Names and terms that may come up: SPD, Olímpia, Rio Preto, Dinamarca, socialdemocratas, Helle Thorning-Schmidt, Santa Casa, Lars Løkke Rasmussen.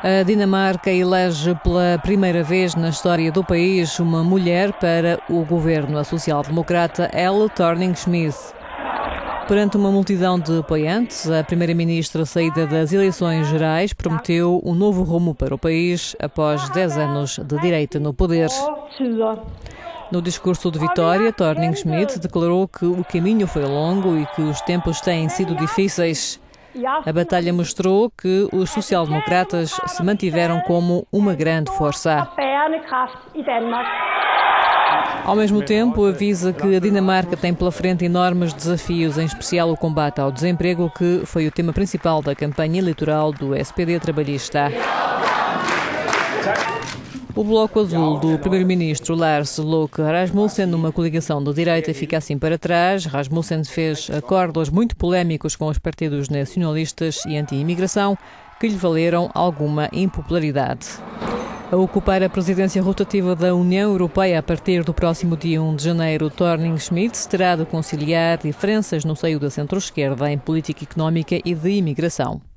A Dinamarca elege pela primeira vez na história do país uma mulher para o governo, a social-democrata Helle Thorning-Schmidt. Perante uma multidão de apoiantes, a primeira-ministra saída das eleições gerais prometeu um novo rumo para o país após 10 anos de direita no poder. No discurso de vitória, Thorning-Schmidt declarou que o caminho foi longo e que os tempos têm sido difíceis. A batalha mostrou que os social-democratas se mantiveram como uma grande força. Ao mesmo tempo, avisa que a Dinamarca tem pela frente enormes desafios, em especial o combate ao desemprego, que foi o tema principal da campanha eleitoral do SPD trabalhista. O bloco azul do primeiro-ministro Lars Løkke Rasmussen, numa coligação de direita, fica assim para trás. Rasmussen fez acordos muito polémicos com os partidos nacionalistas e anti-imigração, que lhe valeram alguma impopularidade. A ocupar a presidência rotativa da União Europeia a partir do próximo dia 1 de janeiro, Thorning-Schmidt terá de conciliar diferenças no seio da centro-esquerda em política económica e de imigração.